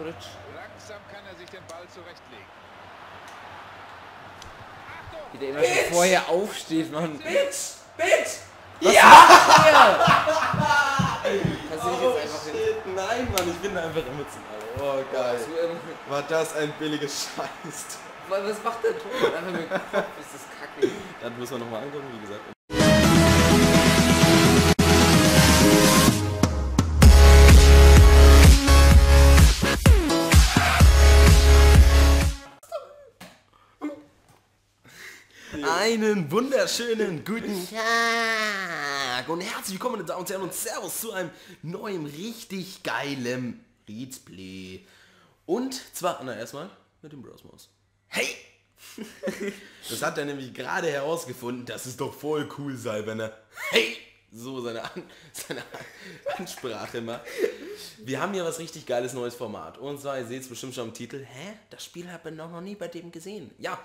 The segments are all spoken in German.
Modric. Langsam kann er sich den Ball zurechtlegen. Wie der immer schon vorher aufsteht, Mann. Bitch! Was ja! Oh shit, nein, Mann, ich bin einfach emotional. Oh, geil. War das ein billiges Scheiß. Mann, was macht der Ton? Einfach mit dem Kopf, ist das kacke. Dann müssen wir nochmal angucken, wie gesagt. Einen wunderschönen guten Tag und herzlich willkommen, meine Damen und Herren, und Servus zu einem neuen, richtig geilen Let's Play. Und zwar, erstmal mit dem Brosmos. Hey! Das hat er nämlich gerade herausgefunden, dass es doch voll cool sei, wenn er hey! So seine Ansprache macht. Wir haben hier was richtig geiles neues Format. Und zwar, ihr seht es bestimmt schon im Titel. Hä? Das Spiel habe ich noch nie bei dem gesehen. Ja,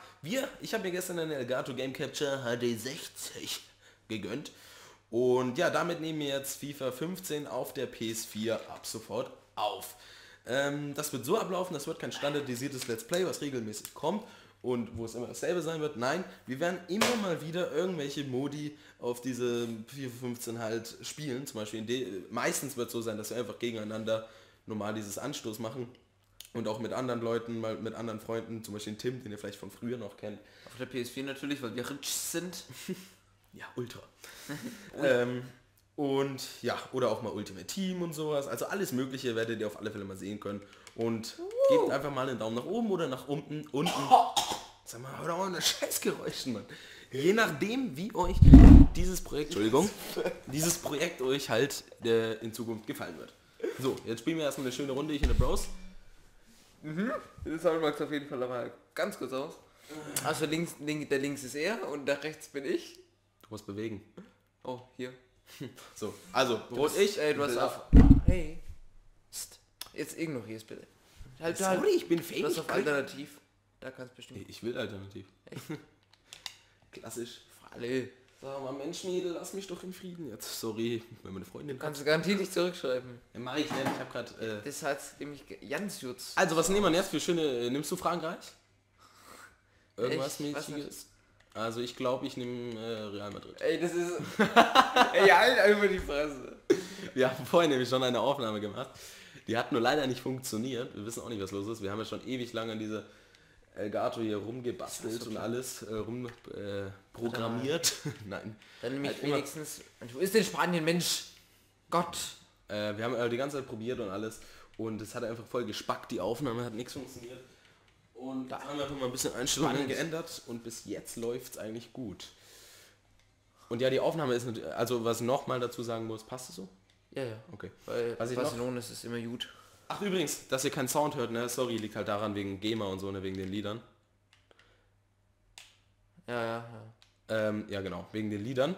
ich habe mir gestern eine Elgato Game Capture HD60 gegönnt. Und ja, damit nehmen wir jetzt FIFA 15 auf der PS4 ab sofort auf. Das wird so ablaufen, das wird kein standardisiertes Let's Play, was regelmäßig kommt. Und wo es immer dasselbe sein wird, nein, wir werden immer mal wieder irgendwelche Modi auf diese 4.15 halt spielen. Zum Beispiel, meistens wird es so sein, dass wir einfach gegeneinander normal dieses Anstoß machen. Und auch mit anderen Leuten, mal mit anderen Freunden, zum Beispiel den Tim, den ihr vielleicht von früher noch kennt. Auf der PS4 natürlich, weil wir rich sind. Ja, ultra. Und ja, oder auch mal Ultimate Team und sowas. Also alles mögliche werdet ihr auf alle Fälle mal sehen können. Und gebt einfach mal einen Daumen nach oben oder nach unten. Sag mal, hör doch mal an das Scheißgeräusch, Mann. Je nachdem, wie euch dieses Projekt, euch halt in Zukunft gefallen wird. So, jetzt spielen wir erstmal eine schöne Runde, ich in der Bros. Mhm. Das sah Max auf jeden Fall aber ganz kurz aus. Also der links ist er und da rechts bin ich. Du musst bewegen. Oh, hier. So, also, rot ich. Ey, du hast auf. Hey. Psst. Jetzt ignorier's bitte. Halt, sorry, ich bin fähig. Du hast auf Alternativ. Da kannst bestimmt. Ich will Alternativ. Echt? Klassisch. Falle. Sag mal, Mensch, Mädel, lass mich doch in Frieden jetzt. Sorry, wenn meine Freundin... Kannst du garantiert nicht zurückschreiben. Ja, mach ich nicht. Ich hab grad... Das heißt nämlich ganz jutz. Also, was nehmen wir jetzt für schöne... Nimmst du Frankreich? Irgendwas Mäßiges? Also, ich glaube, ich nehme Real Madrid. Ey, das ist... Ey, halt einfach die Fresse. Wir haben vorhin nämlich schon eine Aufnahme gemacht. Die hat nur leider nicht funktioniert. Wir wissen auch nicht, was los ist. Wir haben ja schon ewig lange an diese... Elgato hier rumgebastelt und alles rumprogrammiert. Nein. Dann nehme ich halt wenigstens... Du bist in Spanien, Mensch! Gott! Wir haben die ganze Zeit probiert und alles und es hat einfach voll gespackt, die Aufnahme hat nichts funktioniert. Und da haben wir einfach mal ein bisschen Einstellungen geändert und bis jetzt läuft es eigentlich gut. Und ja, die Aufnahme ist... Also was nochmal dazu sagen muss, passt es so? Ja, ja. Okay. Weil Barcelona ist es immer gut. Ach übrigens, dass ihr keinen Sound hört, ne? Sorry, liegt halt daran wegen GEMA und so, ne? Wegen den Liedern. Ja. Ja genau, wegen den Liedern.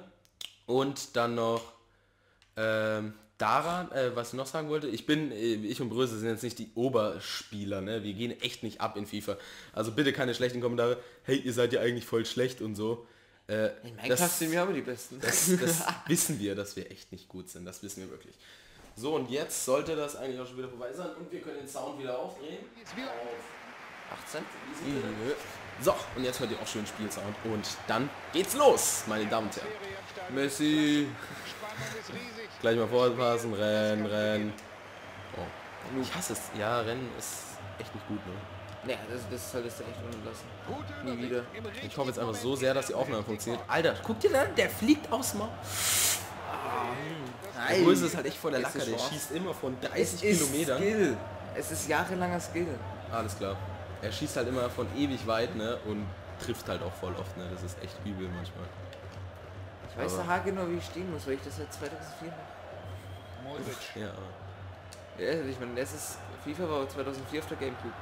Und dann noch daran, was ich noch sagen wollte, ich und Bröse sind jetzt nicht die Oberspieler, ne? Wir gehen echt nicht ab in FIFA. Also bitte keine schlechten Kommentare, hey, ihr seid ja eigentlich voll schlecht und so. In Minecraft haben wir die Besten. Das wissen wir, dass wir echt nicht gut sind, das wissen wir wirklich. So, und jetzt sollte das eigentlich auch schon wieder vorbei sein und wir können den Sound wieder aufdrehen. Jetzt wieder auf 18. So, und jetzt hört ihr auch schön Spielsound und dann geht's los, meine Damen und Herren. Messi. Gleich mal vorpassen, rennen. Oh. Ich hasse es. Ja, rennen ist echt nicht gut, ne? Naja, das solltest du echt unlassen. Nie wieder. Ich hoffe jetzt einfach so sehr, dass die Aufnahme funktioniert. Alter, guck dir an, der fliegt aus dem Maul. Der Größe ist halt echt voll der Lacker, der schießt immer von 30 Kilometern. Skill. Es ist jahrelanger Skill. Alles klar. Er schießt halt immer von ewig weit, ne, und trifft halt auch voll oft, ne. Das ist echt übel manchmal. Ich weiß der haargenau, wie ich stehen muss, weil ich das seit 2004 mache. Ja. Ich meine, das ist... FIFA war 2004 auf der Gamecube.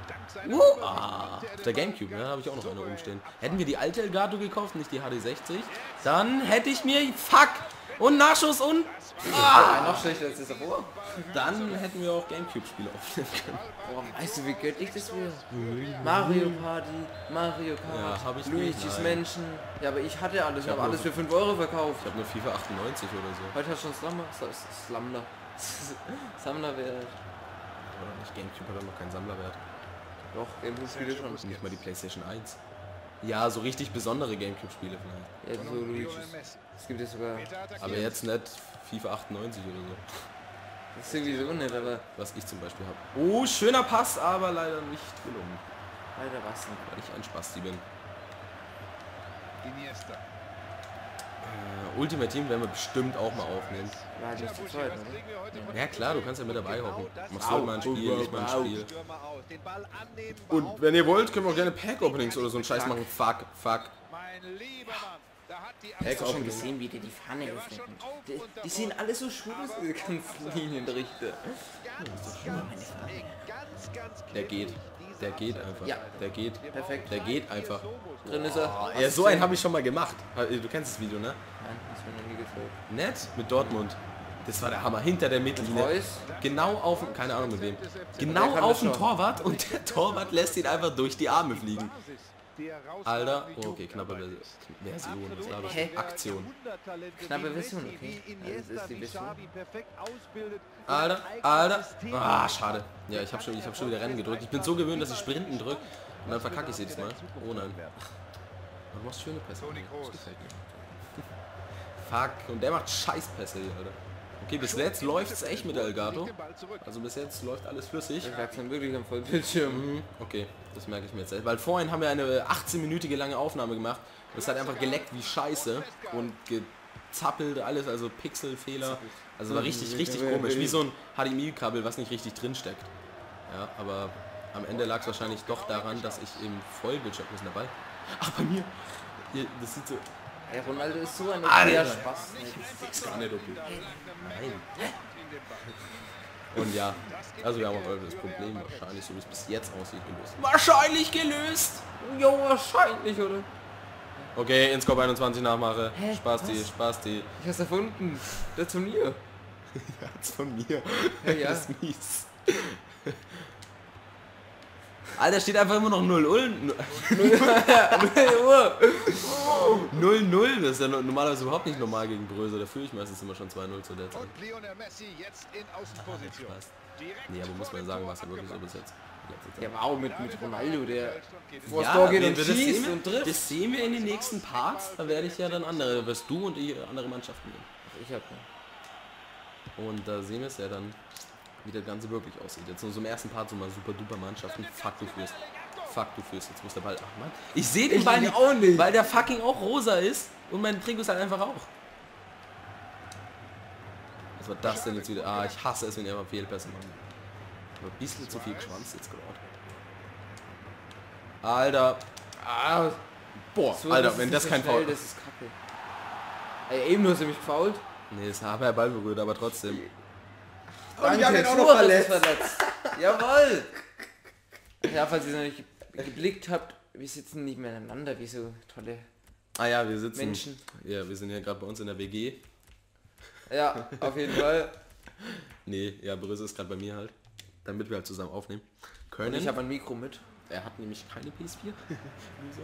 Auf der Gamecube, ne, habe ich auch noch eine rumstehen. Hätten wir die alte Elgato gekauft, nicht die HD60, dann hätte ich mir... Fuck! Und Nachschuss und... Ah, noch schlechter als das davor. Dann hätten wir auch Gamecube-Spiele aufnehmen können. Boah, weißt du, wie göttlich das wird? Mario Party, Mario Kart, ja, Luigi's Mansion. Ja, aber ich hatte alles, ich habe alles für 5 Euro verkauft. Ich habe nur FIFA 98 oder so. Heute hat schon Slummer. Slummer wäre... oder nicht? Gamecube hat dann noch keinen Sammlerwert. Doch, Gamecube-Spiele schon. Nicht mal die PlayStation 1. Ja, so richtig besondere Gamecube-Spiele vielleicht. Ja, so Luigi's. Es gibt ja sogar... Aber jetzt nicht FIFA 98 oder so. Das ist irgendwie so nett, aber... Was ich zum Beispiel habe. Oh, schöner Pass, aber leider nicht gelungen. Leider was nicht. Weil ich ein Spasti bin. Iniesta. Ultimate Team werden wir bestimmt auch mal aufnehmen. Ja, das ist Zeit, ne? Ja klar, du kannst ja mit dabei hocken. Machst du mal ein Spiel, nicht mal ein Spiel. Und wenn ihr wollt, können wir auch gerne Pack-Openings oder so einen Scheiß machen. Fuck, fuck. Hast du schon gesehen, wie dir die Pfanne öffnet? Die sehen alle so schwul aus, diese ganzen Linienrichter. Der geht einfach. Ja. Der geht. Perfekt. Der geht einfach. Drin ist er. Ja, so einen habe ich schon mal gemacht. Du kennst das Video, ne? Nein, das ist mir noch nie gezeigt. Nett? Mit Dortmund. Das war der Hammer. Hinter der Mittellinie. Genau auf dem... Keine Ahnung mit wem. Genau auf dem Torwart und der Torwart lässt ihn einfach durch die Arme fliegen. Alter, oh, okay, knappe Version, was glaube ich, Aktion. Knappe Version, okay. Das ist die Version. Alter, Alter, ah, schade. Ja, ich hab schon wieder Rennen gedrückt. Ich bin so gewöhnt, dass ich Sprinten drücke und dann verkacke ich jedes Mal. Oh nein. Du machst schöne Pässe. Das gefällt mir. Fuck, und der macht Scheißpässe hier, Alter. Okay, bis jetzt läuft's echt mit der Elgato. Also bis jetzt läuft alles flüssig. Ich hab's dann wirklich am Vollbildschirm. Okay, das merke ich mir jetzt. Weil vorhin haben wir eine 18-minütige lange Aufnahme gemacht. Das hat einfach geleckt wie Scheiße und gezappelt alles, also Pixelfehler. Also war richtig, richtig komisch. Wie so ein HDMI-Kabel, was nicht richtig drin steckt. Ja, aber am Ende lag es wahrscheinlich doch daran, dass ich im Vollbildschirm muss dabei. Ach, bei mir. Hier, das sieht so... Hey, Ronaldo ist so ein okayer Spaß. Nee, das ist gar nicht okay. Nein. Und ja, also wir haben auch das Problem wahrscheinlich, so wie es bis jetzt aussieht, gelöst. Wahrscheinlich gelöst! Jo, wahrscheinlich, oder? Okay, Inscope 21 nachmache. Hä? Spasti, Spasti. Ich hab's erfunden. Das Turnier. Ja, das von mir. Ja, ja. Das ist mies. Alter, steht einfach immer noch 0 Uhr. 0-0, das ist ja normalerweise überhaupt nicht normal gegen Bröse. Da fühle ich meistens immer schon 2-0 zu der Zeit. Nee, aber muss man sagen, was ja wirklich so bis jetzt. Ja, wow, mit Ronaldo, der vor das Tor geht und schießt und trifft. Das sehen wir in den nächsten Parts. Da werde ich ja dann andere, da wirst du und ich andere Mannschaften nehmen. Ich hab ne. Und da sehen wir es ja dann, wie das Ganze wirklich aussieht. Jetzt nur so im ersten Part so mal super duper Mannschaften. Fuck, du führst. Fuck, du führst. Jetzt muss der Ball... Ach man. Ich sehe den Ball nicht, auch nicht, weil der fucking auch rosa ist und mein Trikot ist halt einfach auch. Was war das denn jetzt wieder? Ah, ich hasse es, wenn ihr mal Fehlpässe macht. Aber ein bisschen zu viel geschwanzt jetzt gerade. Alter. Ah, boah, so, Alter, wenn das kein Foul ist. Das ist kacke. Ey, eben nur hast du mich gefoult. Nee, das habe der Ball berührt, aber trotzdem. Und ich hab ihn auch noch verletzt. Jawohl! Ja, falls ihr es noch nicht geblickt habt, wir sitzen nicht mehr aneinander, wie so tolle Menschen. Ja, wir sind ja gerade bei uns in der WG. Ja, auf jeden Fall. Nee, ja, Brüssel ist gerade bei mir halt. Damit wir halt zusammen aufnehmen können. Und ich habe ein Mikro mit. Er hat nämlich keine PS4. Wieso?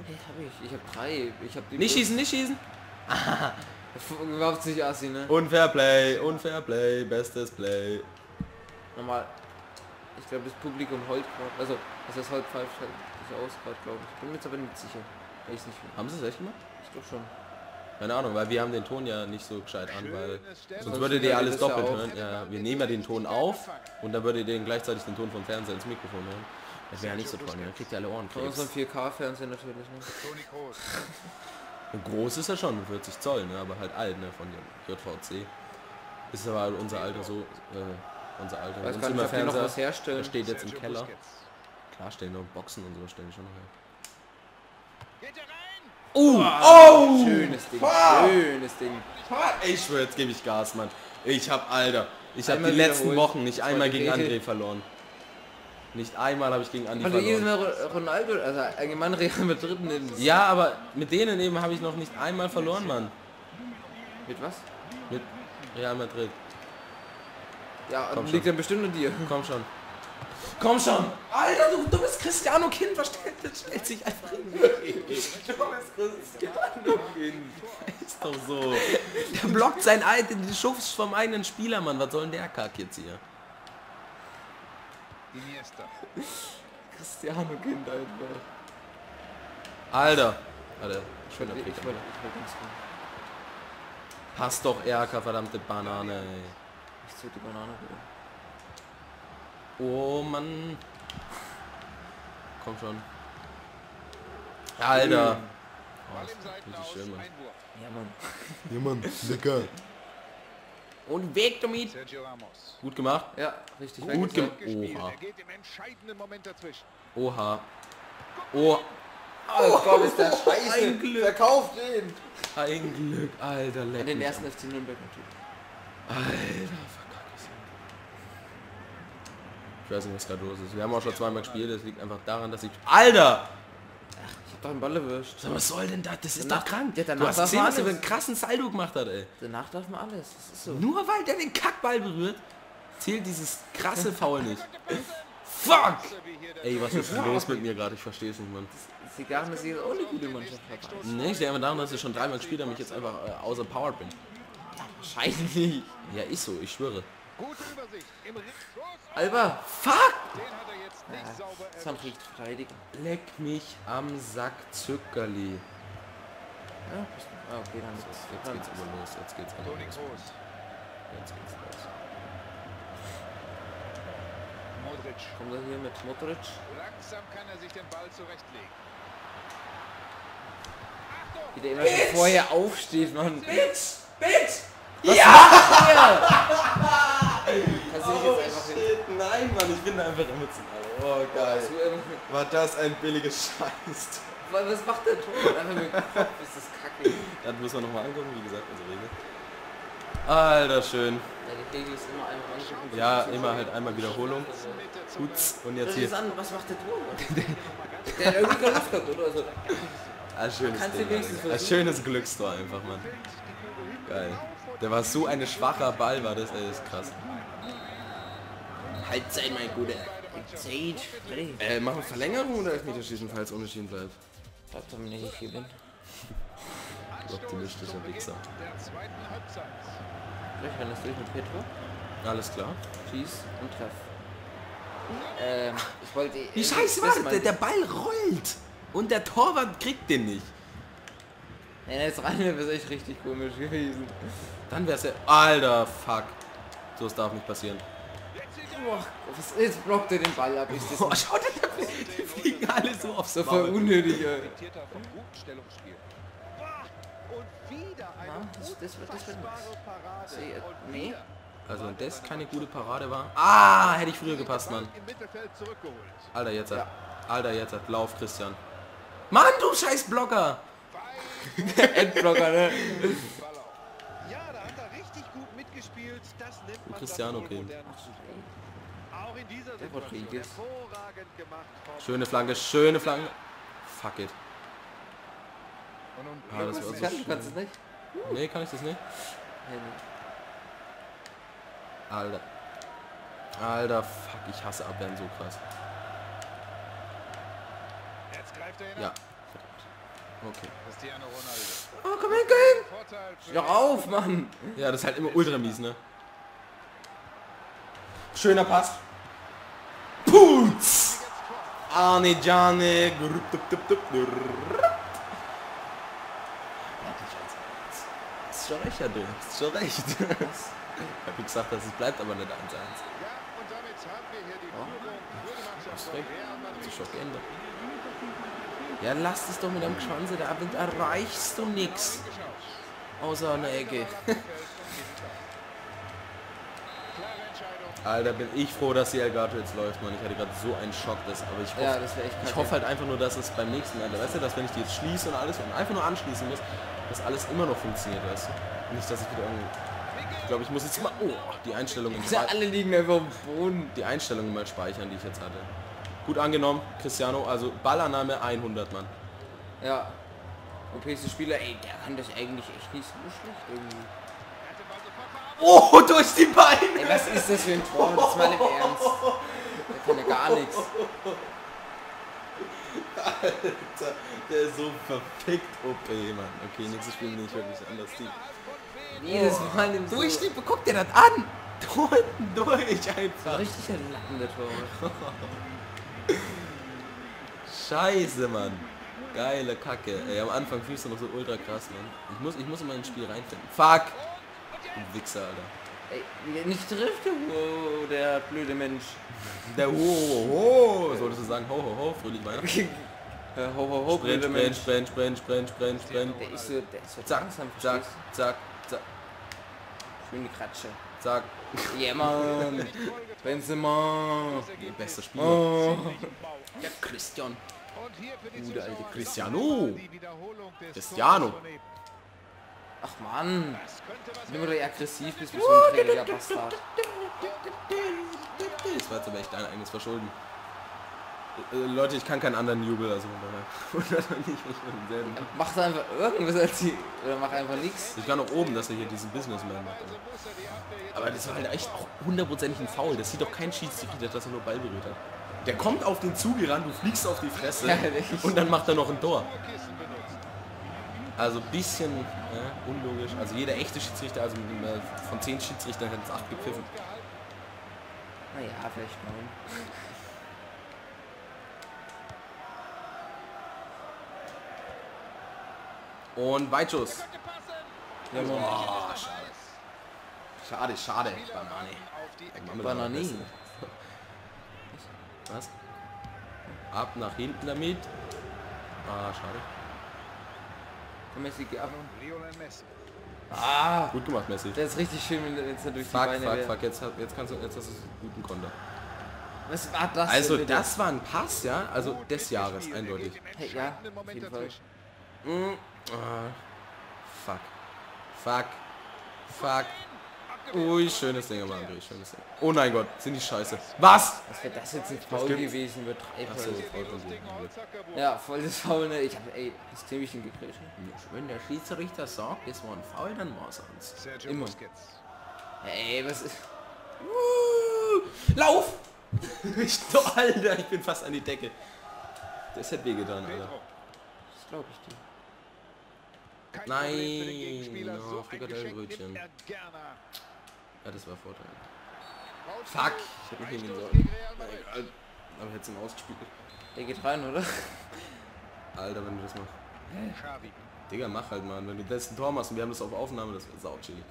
Hey, hab ich. Ich habe 3. Ich hab die nicht schießen, nicht schießen! Überhaupt nicht assi, ne? Unfair Play, bestes Play. Nochmal. Ich glaube, das Publikum heult gerade. Also, was das heult pfeift, halt ich aus gerade, glaube ich. Bin mir jetzt aber nicht sicher. Weil ich es nicht finde. Haben sie es echt gemacht? Ich doch schon. Keine Ahnung, weil wir haben den Ton ja nicht so gescheit an, weil sonst würdet ihr alles doppelt hören. Ja, wir nehmen ja den Ton auf und dann würdet ihr den gleichzeitig den Ton vom Fernseher ins Mikrofon hören. Das wäre ja nicht so toll, ne? Dann kriegt ihr alle Ohren. Von unserem 4K-Fernseher natürlich nicht. Groß ist er schon, 40 Zoll, ne? Aber halt alt, ne? Von dem JVC. Ist aber unser Alter so, unser Alter. Weiß gar nicht, ob wir noch was herstellen. Der steht jetzt im Keller. Klar stehen noch Boxen und so, stellen schon noch her. Oh! Schönes Ding, schönes Ding. Ich schwör, jetzt gebe ich Gas, Mann. Ich hab, Alter, ich habe die letzten Wochen nicht einmal gegen André verloren. Nicht einmal habe ich gegen Andi verloren. Jedes Mal Ronaldo, also allgemein Real Madrid. Ja, aber mit denen eben habe ich noch nicht einmal verloren, Mann. Mit was? Mit Real Madrid. Ja, komm, liegt dann bestimmt an dir. Komm schon. Komm schon! Alter, du dummes Cristiano-Kind, was stellt sich einfach hin? Dummes Cristiano-Kind. Ist doch so. Der blockt seinen eigenen, den Schuss vom eigenen Spieler, Mann. Was soll denn der Kack jetzt hier? Cristiano Kind einfach. Alter. Alter. Schöner Pick. Passt doch, Erker, verdammte Banane, ey. Ich zieh die Banane wieder. Oh, Mann. Komm schon. Alter. Oh, das ist schön, Mann. Ja, Mann. Ja, Mann. Lecker. Und weg damit. Gut gemacht. Ja, richtig. Gut gemacht. Oha. Oha. Oha. Oh Gott, ist der scheiße. Ein Glück. Verkauft ihn. Ein Glück, Alter. Lecker. Den ersten FC Nürnberg natürlich. Alter, verkack ich so. Ich weiß nicht, was gerade los ist. Wir haben auch schon zweimal gespielt. Das liegt einfach daran, dass ich... Alter! Ach, ich hab doch einen Ball erwischt. Sag, was soll denn das? Das ist doch krank. Der danach darf man alles. Du hast einen krassen Saldo gemacht hat, ey. Danach darf man alles. Das ist so. Nur weil der den Kackball berührt, zählt dieses krasse Foul nicht. Fuck! Ey, was ist los mit mir gerade? Ich verstehe es nicht, Mann. Sie gar nicht, sie ist auch eine gute Mannschaft. Nee, ich denke mal daran, dass ich schon dreimal gespielt habe und ich jetzt einfach außer Power bin. Wahrscheinlich. Ja, ist so, ich schwöre. Alba, fuck! Sam kriegt verteidigen. Leck mich am Sack, Zückerli. Ja, ah, okay, dann jetzt geht's aber los. Jetzt geht's aber los. Jetzt geht's los. Modric. Kommt er hier mit Modric? Langsam kann er sich den Ball zurechtlegen. Wie der immer schon vorher aufsteht, Mann. Bitch! Bitch! Was ja! Oh shit, nein Mann, ich bin da einfach emotional. Oh geil. War das ein billiges Scheiß. Was macht der Ton? Einfach mit dem Kopf ist das kacke. Das müssen wir nochmal angucken, wie gesagt, unsere Regel. Alter, schön. Ja, die Regel ist immer einmal angucken. Ja, immer halt einmal Wiederholung. Gut, und jetzt hier. Was macht der Ton? Der hat irgendwie keine Luft gehabt, oder so. Ein schönes Ding. Ein schönes Glückstor einfach, Mann. Geil. Der war so ein schwacher Ball, war das, ey, das ist krass. Halbzeit, mein Guter. Halbzeit. Machen wir Verlängerung oder Elfmeterschießen, falls unentschieden bleibt? Das haben wir nicht gewinnen. Optimistischer Wichser. Vielleicht werden das durch mit Petro. Alles klar. Schieß und treff. Ich wollte... Wie scheiße war das? Der Ball rollt! Und der Torwart kriegt den nicht. Ey, jetzt rein, wäre es echt richtig komisch gewesen. Dann wär's ja... Alter, fuck. So, es darf nicht passieren. Boah, jetzt blockt er den Ball ab. Boah, schau dir das an. Die fliegen alle so aufs Maul. So voll unnötig, ey. Nee. Also, wenn das keine gute Parade war... Ah, hätte ich früher gepasst, Mann. Alter, jetzt hat... Alter, jetzt hat... Lauf, Christian. Mann, du scheiß Blocker! Endblocker, ne? Ja, da hat er richtig gut mitgespielt. Das nennt man Cristiano Kind. Auch in dieser Situation hervorragend gemacht. Schöne Flanke, schöne Flanke. Fuck it. Ah, das war so schön. Kannst du das nicht? Nee, kann ich das nicht. Alter. Alter, fuck, ich hasse Abwehren so krass. Jetzt greift er. Ja. Okay. Oh, komm her, komm! Doch auf, Mann! Ja, das ist halt immer ultra mies, ne? Schöner Pass. Putz! Arne Jane. Hast schon recht, Herr Dö. Hast schon recht. Ich hab ja gesagt, dass es bleibt, aber nicht 1-1. Oh. Hast recht. Hat sich schon geändert. Ja, lass es doch mit einem Schwanz da ab und erreichst du nix. Außer einer Ecke. Alter, bin ich froh, dass die Elgato jetzt läuft, Mann. Ich hatte gerade so einen Schock, das, aber ich hoffe, ja, das ich hoffe halt einfach nur, dass es beim nächsten Mal, weißt du, dass wenn ich die jetzt schließe und alles und einfach nur anschließen muss, dass alles immer noch funktioniert, weißt du? Nicht, dass ich wieder irgendwie... Ich glaube, ich muss jetzt mal... Oh, die Einstellungen... Alle liegen einfach am Boden. Die Einstellungen mal speichern, die ich jetzt hatte. Gut angenommen, Cristiano, also Ballannahme 100, Mann. Ja. Europäische Spieler, ey, der kann das eigentlich echt nicht so schlecht irgendwie. Oh, durch die Beine! Ey, was ist das für ein Tor? Das ist mal im Ernst. Der kann ja gar nichts. Alter, der ist so verfickt OP, Mann. Okay, nächstes Spiel bin ich wirklich anders. Jedes Mal im Durchschnitt, guck dir das an! unten durch einfach. Richtig in den Lappen getroffen. Scheiße, Mann. Geile Kacke. Ey, am Anfang fühlst du noch so ultra krass, Mann. Ich muss immer ins Spiel reinfinden. Fuck! Du Wichser, Alter. Ey, nicht trifft der Wow, der blöde Mensch. Der Wow, wow. Solltest du sagen, ho, ho, ho, fröhlich Weihnachten. Ho, ho, ho, blöde Mensch. Sprenn. Der ist so langsam, zack, zack, zack. Schöne Kratsche. Zack. Yeah, Mann. Benzema. Der beste Spieler. Oh. Der Christian. Gute alte Cristiano. Cristiano. Ach Mann. Wenn du da aggressiv bist, bist du ein träger Bastard. Das war jetzt aber echt dein eigenes Verschulden. Leute, ich kann keinen anderen Jubel, also mach einfach irgendwas als die, oder mach einfach nichts. Ich kann auch oben, dass er hier diesen Businessman macht. Aber das war halt echt auch hundertprozentig ein Foul. Das sieht doch kein Schiedsrichter, dass er nur Ball berührt hat. Der kommt auf den Zug ran, du fliegst auf die Fresse, ja, und dann macht er noch ein Tor. Also bisschen unlogisch. Also jeder echte Schiedsrichter, also von 10 Schiedsrichtern hat es 8 gepfiffen. Naja, vielleicht 9. Und Weitschuss. Ja, oh, schade. Schade. Banane. Was? Ab nach hinten damit. Ah, schade. Messi, geh ab. Ah, gut gemacht, Messi. Der ist richtig schön, wenn es da durch die Beine wäre. Fuck, jetzt hast du einen guten Konter. Was war das? Also das war ein Pass, ja? Also des Jahres, eindeutig. Hey, ja, auf jeden Fall. Fuck. Ui, schönes Ding, Mann. Schönes Ding. Oh nein Gott, sind die scheiße. Was? Was wäre das jetzt ein Foul gewesen? Wird 3 Foul. Ja, voll das Foul, ne? Ich hab, ey, das Klemmchen gekriegt. Wenn der Schiedsrichter sagt, es war ein Foul, dann war es eins. Immer. Ey, was ist... Lauf! Alter, ich bin fast an die Decke. Das hätte wehgetan, Alter. Das glaube ich dir. Nein, no, Frikadellbrötchen. Ja, das war Vorteil. Fuck, ich hätte nicht hingehen sollen. Aber hätte es ihm ausgespielt. Der geht rein, oder? Alter, wenn du das machst. Hey. Digga, mach halt, Mann. Wenn du das ein Tor machst und wir haben das auf Aufnahme, das wird sauchillig.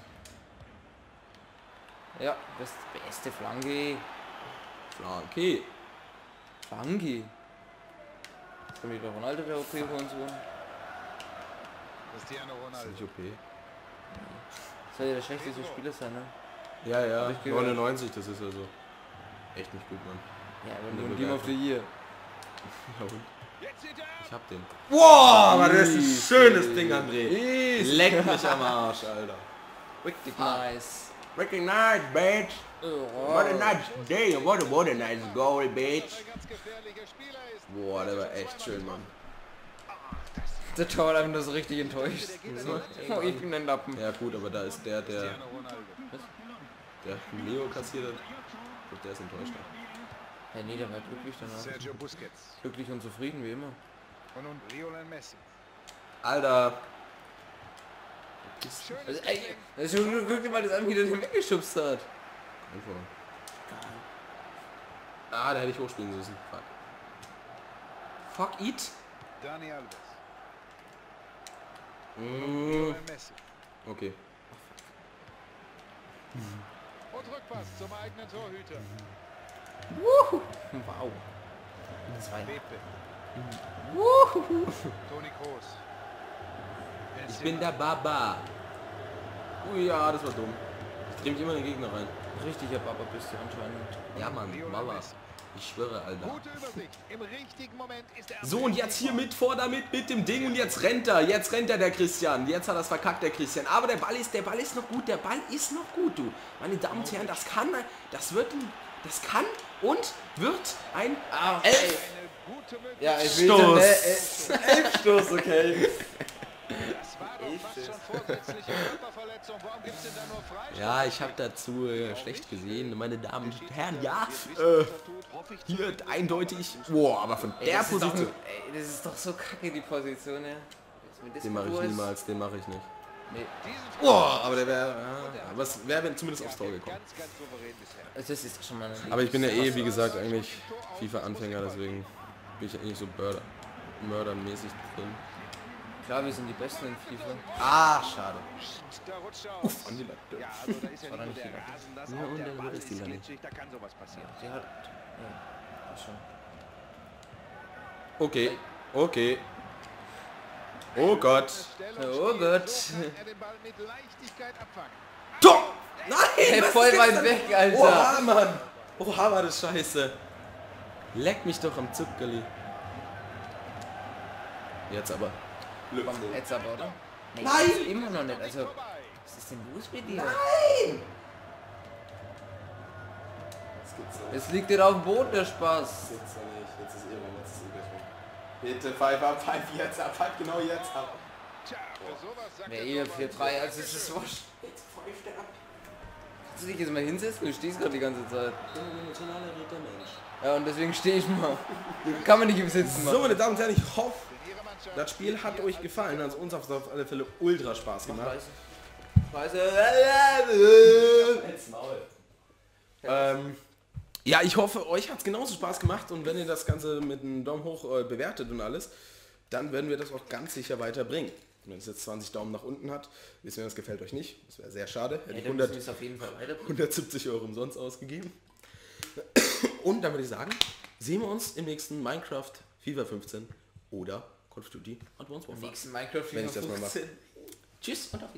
Ja, das beste Flanke. Flanke. Jetzt können wir wieder Ronaldo der OP für uns holen. Das ist nicht OP. Das soll ja der schlechteste Spieler sein, ne? Ja, 99, das ist ja so. Echt nicht gut, Mann. Ja, aber nur ein Game of the Year. Ich hab den. Wow, Mann, das ist ein schönes Ding, André. Leck mich am Arsch, Alter. Nice. Wicked nice, bitch. What a nice day, what a nice goal, bitch. Boah, der war echt schön, Mann. Der Tor hat das richtig enttäuscht. Oh, ich bin ein Lappen. Ja gut, aber da ist der Leo kassiert hat. Und der ist enttäuscht. Herr nee, der war glücklich danach. Sergio Busquets. Glücklich und zufrieden wie immer. Und Lionel Messi. Alter. Also, ey, das ist schon glücklich, weil das einfach wieder den weggeschubst hat. Einfach. Ah, da hätte ich hochspielen müssen. Fuck it. Dani Alves. Okay. Und Rückpass zum eigenen Torhüter. Wow. Toni Kroos. Ich bin der Baba. Ja, das war dumm. Ich dreh mich immer in den Gegner rein. Richtiger Baba bist du anscheinend. Ja, Mann, Baba. Ich schwöre, Alter. So, und jetzt hier mit vor damit, mit dem Ding, und jetzt rennt er, der Christian. Jetzt hat das verkackt, der Christian. Aber der Ball ist noch gut, du. Meine Damen und Herren, das kann und wird ein Elf. Ja, ich will dann, Elfstoß, okay. Ja, ich habe dazu schlecht gesehen, meine Damen und Herren, ja, hier eindeutig, boah, aber von der Position, ey, das ist doch so kacke, die Position, ja. Den mache ich niemals, den mache ich nicht. Nee. Oh, aber der wäre... aber es wäre zumindest aufs Tor gekommen. Das ist schon mal... Aber ich bin ja eh, wie gesagt, eigentlich FIFA-Anfänger, deswegen bin ich ja nicht so mördermäßig drin. Klar, wir sind die Besten in FIFA. Ah, schade. Uff, an die Latte. Ja, also da ist ja nicht der Rasen, das auf der Bahn ist glitschig, da kann sowas passieren. Der hat... ja, schon. Okay, okay. Oh Gott. Oh Gott. Tor! Nein! Hey, voll weit weg, Alter. Oha, Mann. Oha, war das scheiße. Leck mich doch am Zuckerli. Jetzt aber. Jetzt aber, oder? Nein! Nein. Immer noch nicht. Also, was ist denn los mit dir? Nein! Es liegt dir auf dem Boden, der Spaß. Jetzt nicht. Jetzt ist irgendwann, jetzt ist bitte, pfeif ab, pfeif jetzt ab, pfeif genau jetzt ab. Wer eher 4-3, also ist das wurscht. Jetzt pfeift er ab. Kannst du dich jetzt mal hinsetzen? Du stehst gerade die ganze Zeit. Ja, und deswegen stehe ich mal. Kann man nicht im Sitzen machen. So, meine Damen und Herren, ich hoffe, das Spiel hat euch gefallen. Also uns hat es auf alle Fälle ultra Spaß gemacht. Ja, ich hoffe, euch hat es genauso Spaß gemacht und wenn ihr das Ganze mit einem Daumen hoch bewertet und alles, dann werden wir das auch ganz sicher weiterbringen. Wenn es jetzt 20 Daumen nach unten hat, wissen wir, das gefällt euch nicht. Das wäre sehr schade. Hätte ich 100, auf jeden Fall 170 € umsonst ausgegeben. Und dann würde ich sagen, sehen wir uns im nächsten Minecraft, FIFA 15 oder Call of Duty Advanced Warfare. Im nächsten Minecraft, FIFA 15. Tschüss und auf Wiedersehen.